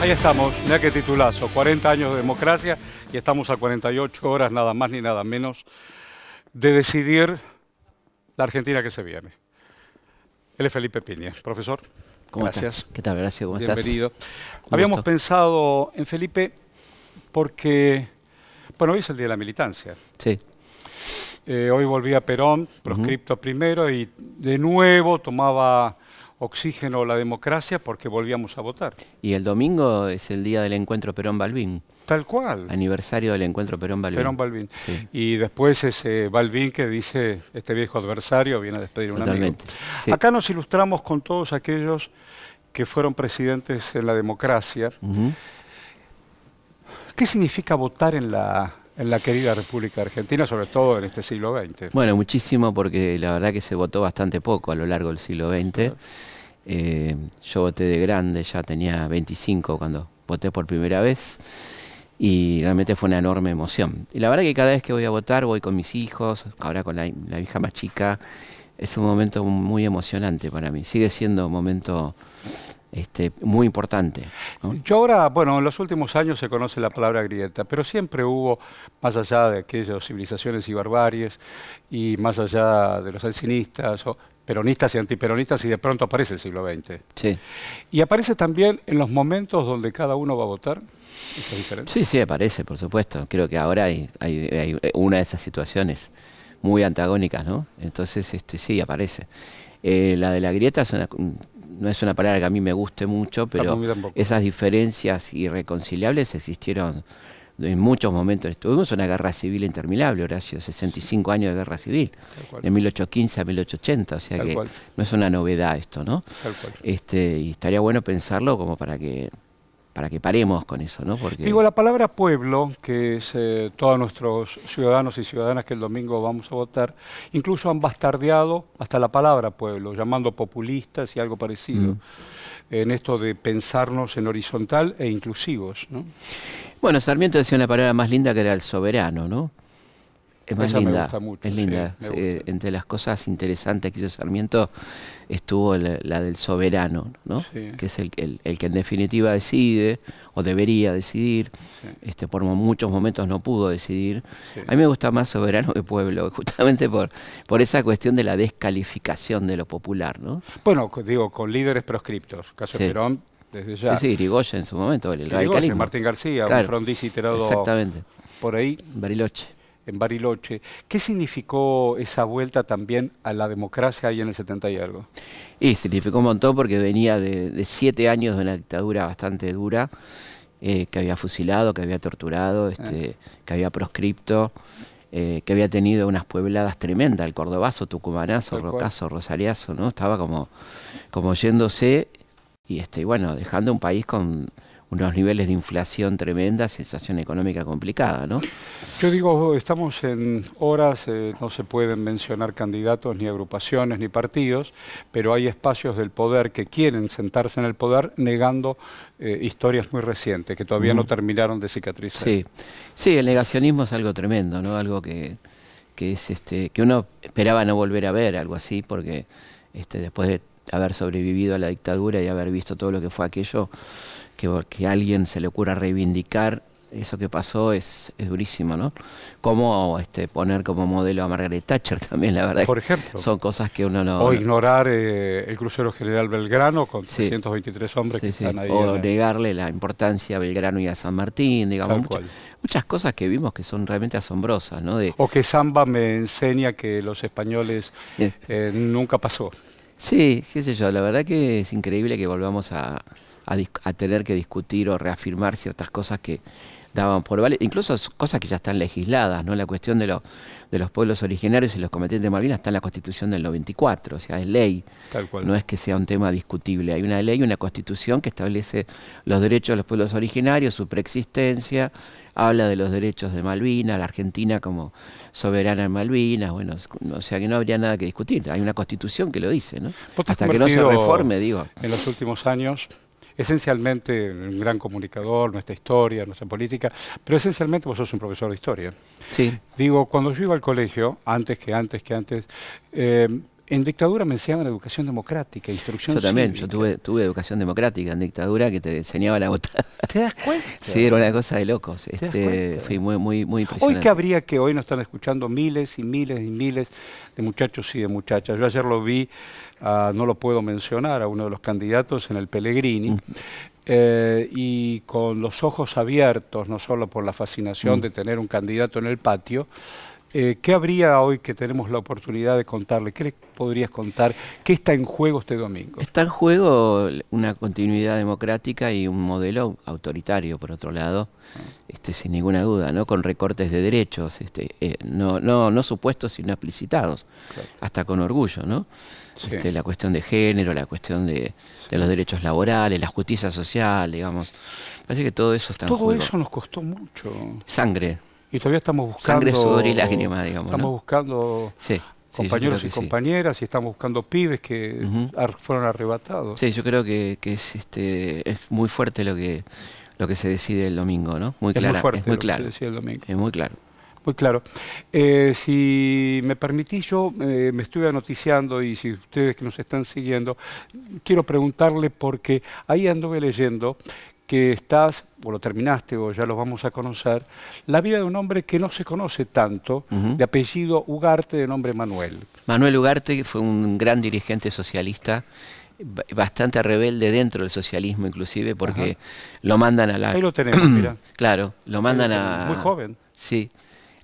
Ahí estamos, mira qué titulazo, 40 años de democracia y estamos a 48 horas nada más ni nada menos de decidir la Argentina que se viene. Él es Felipe Piña, profesor. Gracias. ¿Qué tal? Gracias, ¿cómo estás? Bienvenido. Habíamos pensado en Felipe porque, bueno, hoy es el Día de la Militancia. Sí. Hoy volví a Perón, proscripto primero, y de nuevo tomaba oxígeno la democracia porque volvíamos a votar. Y el domingo es el día del encuentro Perón-Balbín. Tal cual. Aniversario del encuentro Perón-Balbín. Perón-Balbín. Sí. Y después ese Balbín que dice, este viejo adversario viene a despedir a un amigo. Sí. Acá nos ilustramos con todos aquellos que fueron presidentes en la democracia. ¿Qué significa votar en la querida República Argentina, sobre todo en este siglo XX? Bueno, muchísimo, porque la verdad que se votó bastante poco a lo largo del siglo XX. Claro. Yo voté de grande, ya tenía 25 cuando voté por primera vez, y realmente fue una enorme emoción. Y la verdad que cada vez que voy a votar, voy con mis hijos, ahora con la hija más chica. Es un momento muy emocionante para mí, sigue siendo un momento muy importante, ¿no? Yo ahora, bueno, en los últimos años se conoce la palabra grieta, pero siempre hubo, más allá de aquellas civilizaciones y barbaries, y más allá de los alcinistas, o peronistas y antiperonistas, y de pronto aparece el siglo XX. Sí. Y aparece también en los momentos donde cada uno va a votar. ¿Eso es diferente? Sí, sí, aparece, por supuesto. Creo que ahora hay una de esas situaciones muy antagónicas, ¿no? Entonces, sí, aparece. La de la grieta es una... No es una palabra que a mí me guste mucho, pero esas diferencias irreconciliables existieron en muchos momentos. Tuvimos una guerra civil interminable, Horacio, 65 años de guerra civil, de 1815 a 1880, o sea que no es una novedad esto, ¿no? Y estaría bueno pensarlo como para que paremos con eso, ¿no? Porque... Digo, la palabra pueblo, que es todos nuestros ciudadanos y ciudadanas que el domingo vamos a votar, incluso han bastardeado hasta la palabra pueblo, llamando populistas y algo parecido, en esto de pensarnos en horizontal e inclusivos, ¿no? Bueno, Sarmiento decía una palabra más linda que era el soberano, ¿no? Es más linda, me gusta mucho, es linda. Sí, entre las cosas interesantes que hizo Sarmiento estuvo la del soberano, ¿no? Sí. Que es el que en definitiva decide, o debería decidir, sí. Por muchos momentos no pudo decidir. Sí. A mí me gusta más soberano que pueblo, justamente por esa cuestión de la descalificación de lo popular, ¿no? Bueno, digo, con líderes proscriptos, caso de Perón, desde ya. Sí, Irigoyen en su momento, el radicalismo. Martín García, un Frondizi tirado por ahí. Bariloche. En Bariloche. ¿Qué significó esa vuelta también a la democracia ahí en el 70 y algo? Y significó un montón porque venía de 7 años de una dictadura bastante dura, que había fusilado, que había torturado, que había proscripto, que había tenido unas puebladas tremendas, el Cordobazo, Tucumanazo, Rocazo, Rosariazo, ¿no? Estaba como yéndose y bueno, dejando un país con unos niveles de inflación tremenda, sensación económica complicada, ¿no? Yo digo, estamos en horas, no se pueden mencionar candidatos, ni agrupaciones, ni partidos, pero hay espacios del poder que quieren sentarse en el poder negando historias muy recientes, que todavía no terminaron de cicatrizar. Sí. Sí, el negacionismo es algo tremendo, ¿no? Algo que es que uno esperaba no volver a ver, algo así, porque después de haber sobrevivido a la dictadura y haber visto todo lo que fue aquello, que a alguien se le ocurra reivindicar eso que pasó es durísimo, ¿no? Como poner como modelo a Margaret Thatcher también, la verdad. Por ejemplo. Son cosas que uno no... O ignorar el crucero general Belgrano con 323 hombres que están ahí. O negarle la importancia a Belgrano y a San Martín, digamos. Muchas cosas que vimos que son realmente asombrosas, ¿no? O que Zamba me enseña que los españoles nunca pasó. Sí, qué sé yo, la verdad que es increíble que volvamos a tener que discutir o reafirmar ciertas cosas que daban por válidas, incluso cosas que ya están legisladas, ¿no? La cuestión de los pueblos originarios y los combatientes de Malvinas está en la Constitución del 94, o sea, es ley. Tal cual. No es que sea un tema discutible, hay una ley, una Constitución que establece los derechos de los pueblos originarios, su preexistencia, habla de los derechos de Malvinas, la Argentina como soberana en Malvinas, bueno, o sea que no habría nada que discutir, hay una Constitución que lo dice, ¿no? Hasta que no se reforme, digo. En los últimos años... Esencialmente un gran comunicador, nuestra historia, nuestra política, pero esencialmente vos sos un profesor de historia. Sí. Digo, cuando yo iba al colegio, antes, En dictadura me enseñaban educación democrática, instrucción cívica. Yo también, yo tuve educación democrática en dictadura que te enseñaban a votar. ¿Te das cuenta? Sí, era una cosa de locos. Fui muy impresionante. Hoy que habría que hoy nos están escuchando miles y miles y miles de muchachos y de muchachas. Yo ayer lo vi, no lo puedo mencionar, a uno de los candidatos en el Pellegrini. Y con los ojos abiertos, no solo por la fascinación de tener un candidato en el patio. ¿Qué habría hoy que tenemos la oportunidad de contarle? ¿Qué le podrías contar? ¿Qué está en juego este domingo? Está en juego una continuidad democrática y un modelo autoritario, por otro lado, sin ninguna duda, ¿no? Con recortes de derechos, no supuestos sino explicitados, claro. Hasta con orgullo, ¿no? Sí. La cuestión de género, la cuestión de los derechos laborales, la justicia social, digamos. Parece que todo eso está en juego. Todo eso nos costó mucho. Sangre. Y todavía estamos buscando... Sangre, sudor y lágrimas, digamos. Estamos buscando compañeros y compañeras, y estamos buscando pibes que fueron arrebatados. Sí, yo creo que es muy fuerte lo que se decide el domingo, ¿no? Muy claro. Es muy fuerte lo que se decide el domingo. Es muy claro. Muy claro. Si me permitís, yo me estuve anoticiando, y si ustedes que nos están siguiendo, quiero preguntarle porque ahí anduve leyendo... que estás, o lo terminaste, o ya lo vamos a conocer, la vida de un hombre que no se conoce tanto, de apellido Ugarte, de nombre Manuel. Manuel Ugarte fue un gran dirigente socialista, bastante rebelde dentro del socialismo inclusive, porque lo mandan a la... Ahí lo tenemos, mirá. Claro, lo mandan a... Muy joven. Sí.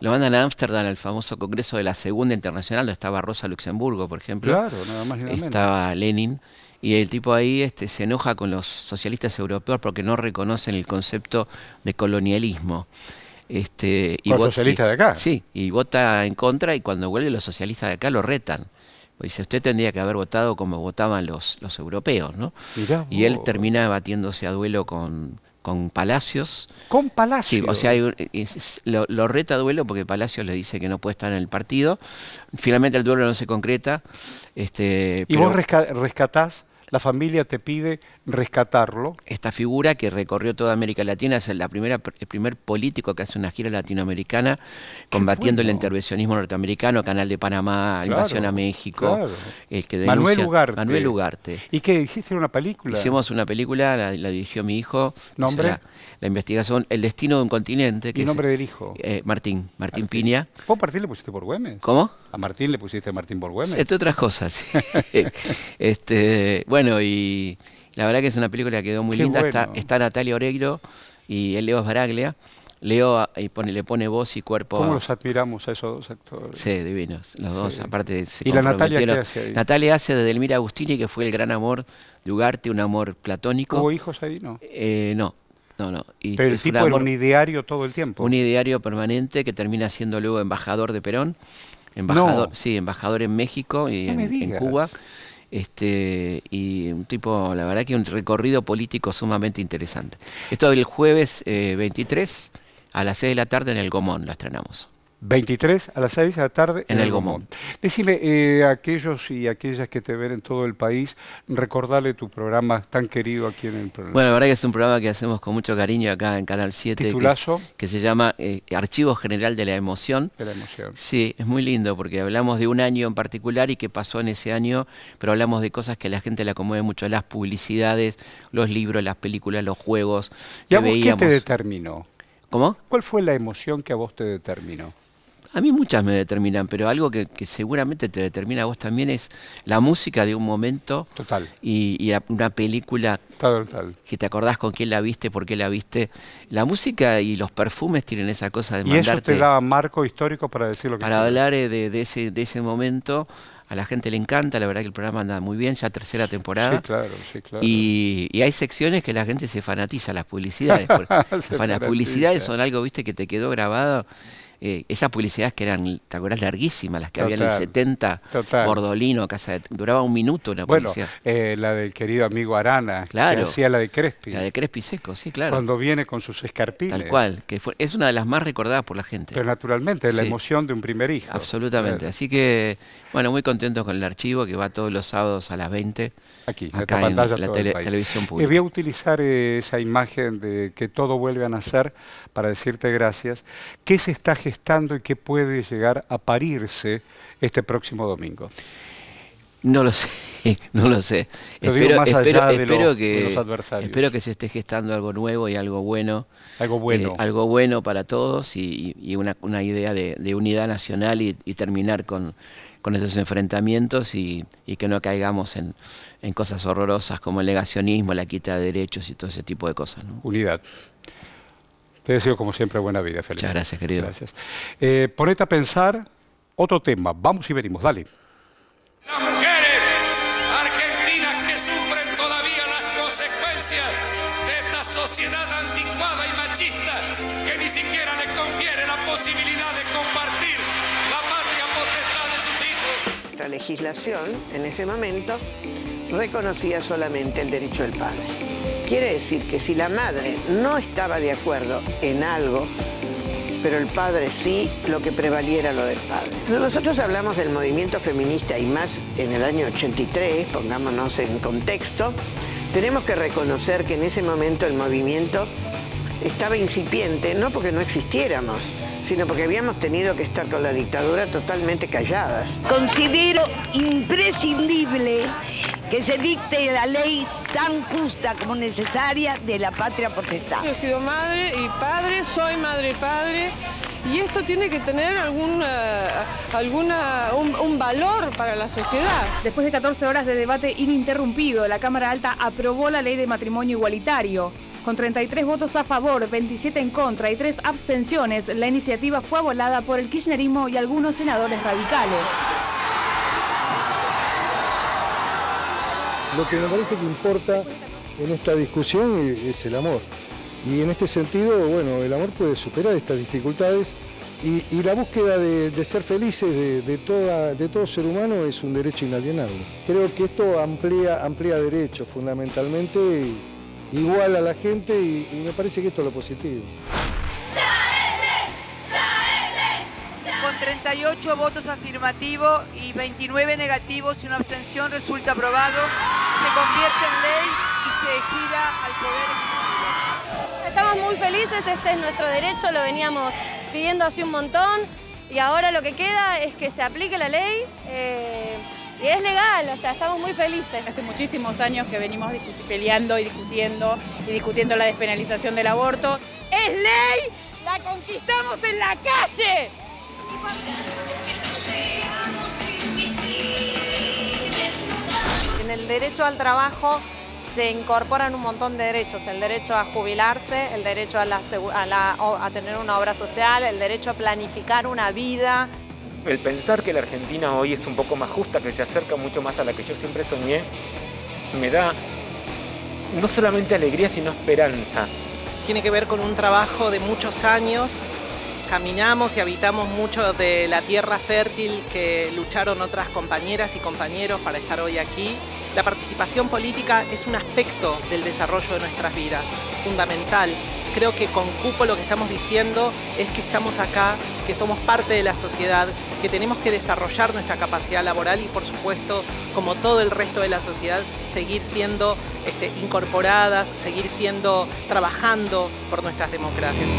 Lo mandan a Ámsterdam al famoso Congreso de la Segunda Internacional, donde estaba Rosa Luxemburgo, por ejemplo. Claro, nada más ni nada menos. Estaba Lenin. Y el tipo ahí se enoja con los socialistas europeos porque no reconocen el concepto de colonialismo. ¿Los socialistas de acá? Sí, y vota en contra, y cuando vuelve los socialistas de acá lo retan. Dice, usted tendría que haber votado como votaban los europeos, ¿no? Mirá, y él termina batiéndose a duelo con Palacios. ¿Con Palacios? Sí, o sea, lo reta a duelo porque Palacios le dice que no puede estar en el partido. Finalmente el duelo no se concreta. ¿Y pero vos rescatás? La familia te pide rescatarlo. Esta figura que recorrió toda América Latina es el primer político que hace una gira latinoamericana combatiendo el intervencionismo norteamericano, Canal de Panamá, invasión a México. Claro. El que denuncia, Manuel Ugarte. Manuel Ugarte. ¿Y qué? ¿Hiciste una película? Hicimos una película, la dirigió mi hijo. ¿Nombre? O sea, la investigación, El destino de un continente. ¿Y nombre del hijo? Martín Piña. ¿Vos Martín le pusiste por Güemes? ¿Cómo? ¿A Martín le pusiste Martín por Güemes? Entre otras cosas. Bueno, y la verdad que es una película que quedó muy linda. Bueno. Está Natalia Oreiro y el Leo Sbaraglia. Leo le pone voz y cuerpo. ¿Cómo los admiramos a esos dos actores? Sí, divinos. Los dos, aparte, se comprometieron. ¿Y la Natalia qué hace ahí? Natalia hace de Delmira Agustini, que fue el gran amor de Ugarte, un amor platónico. ¿Hubo hijos ahí, no? No. Y pero el tipo era un ideario todo el tiempo. Un ideario permanente que termina siendo luego embajador de Perón. Embajador, no. Sí, embajador en México y en Cuba. Y un tipo, la verdad que un recorrido político sumamente interesante. Esto el jueves 23 a las 6 de la tarde en el Gomón, la estrenamos. 23 a las 6 de la tarde en el Gomón. Decime, aquellos y aquellas que te ven en todo el país, recordarle tu programa tan querido aquí en el programa. Bueno, la verdad que es un programa que hacemos con mucho cariño acá en Canal 7. Titulazo. Que se llama Archivo General de la Emoción. De la Emoción. Sí, es muy lindo porque hablamos de un año en particular y qué pasó en ese año, pero hablamos de cosas que a la gente le conmueve mucho, las publicidades, los libros, las películas, los juegos. ¿Y a vos qué te determinó? ¿Cómo? ¿Cuál fue la emoción que a vos te determinó? A mí muchas me determinan, pero algo que seguramente te determina a vos también es la música de un momento. Total. Y una película que te acordás con quién la viste, por qué la viste. La música y los perfumes tienen esa cosa de mandarte... Y eso te da marco histórico para decir lo que... Para hablar de ese momento... A la gente le encanta, la verdad que el programa anda muy bien, ya tercera temporada. Sí, claro, sí, claro. Y hay secciones que la gente se fanatiza, las publicidades. Las publicidades son algo, viste, que te quedó grabado. Esas publicidades que eran, ¿te acuerdas? Larguísimas, las que había en el 70, Bordolino, duraba un minuto una publicidad. Bueno, la del querido amigo Arana, claro, que hacía la de Crespi. La de Crespi seco, sí, claro. Cuando viene con sus escarpines. Tal cual, que es una de las más recordadas por la gente. Pero naturalmente, es la emoción de un primer hijo. Absolutamente, claro. Así que, bueno, muy contento con el archivo que va todos los sábados a las 20. Aquí, acá en la televisión pública. Voy a utilizar esa imagen de que todo vuelve a nacer para decirte gracias. ¿Qué se está gestando y que puede llegar a parirse este próximo domingo? No lo sé, no lo sé. Espero que se esté gestando algo nuevo y algo bueno. Algo bueno. Algo bueno para todos y una idea de unidad nacional y terminar con esos enfrentamientos y que no caigamos en cosas horrorosas como el negacionismo, la quita de derechos y todo ese tipo de cosas, ¿no? Unidad. Te deseo como siempre buena vida, Felipe. Muchas gracias, querido. Gracias. Ponete a pensar otro tema. Vamos y venimos, dale. De esta sociedad anticuada y machista que ni siquiera les confiere la posibilidad de compartir la patria potestad de sus hijos. La legislación en ese momento reconocía solamente el derecho del padre. Quiere decir que si la madre no estaba de acuerdo en algo, pero el padre sí, lo que prevaliera lo del padre. Nosotros hablamos del movimiento feminista y más en el año 83, pongámonos en contexto. Tenemos que reconocer que en ese momento el movimiento estaba incipiente, no porque no existiéramos, sino porque habíamos tenido que estar con la dictadura totalmente calladas. Considero imprescindible que se dicte la ley tan justa como necesaria de la patria potestad. Yo he sido madre y padre, soy madre y padre, y esto tiene que tener un valor para la sociedad. Después de 14 horas de debate ininterrumpido, la Cámara Alta aprobó la ley de matrimonio igualitario. Con 33 votos a favor, 27 en contra y 3 abstenciones, la iniciativa fue abolada por el kirchnerismo y algunos senadores radicales. Lo que me parece que importa en esta discusión es el amor. Y en este sentido, bueno, el amor puede superar estas dificultades y la búsqueda de ser felices de todo ser humano es un derecho inalienable. Creo que esto amplía derechos fundamentalmente, iguala a la gente y me parece que esto es lo positivo. Con 38 votos afirmativos y 29 negativos y una abstención resulta aprobado, se convierte en ley y se gira al Poder Ejecutivo. Estamos muy felices, este es nuestro derecho, lo veníamos pidiendo hace un montón y ahora lo que queda es que se aplique la ley y es legal, o sea, estamos muy felices. Hace muchísimos años que venimos peleando y discutiendo la despenalización del aborto. ¡Es ley! ¡La conquistamos en la calle! En el derecho al trabajo se incorporan un montón de derechos, el derecho a jubilarse, el derecho a tener una obra social, el derecho a planificar una vida. El pensar que la Argentina hoy es un poco más justa, que se acerca mucho más a la que yo siempre soñé, me da no solamente alegría, sino esperanza. Tiene que ver con un trabajo de muchos años. Caminamos y habitamos mucho de la tierra fértil que lucharon otras compañeras y compañeros para estar hoy aquí. La participación política es un aspecto del desarrollo de nuestras vidas, fundamental. Creo que con cupo lo que estamos diciendo es que estamos acá, que somos parte de la sociedad, que tenemos que desarrollar nuestra capacidad laboral y, por supuesto, como todo el resto de la sociedad, seguir siendo incorporadas, seguir trabajando por nuestras democracias.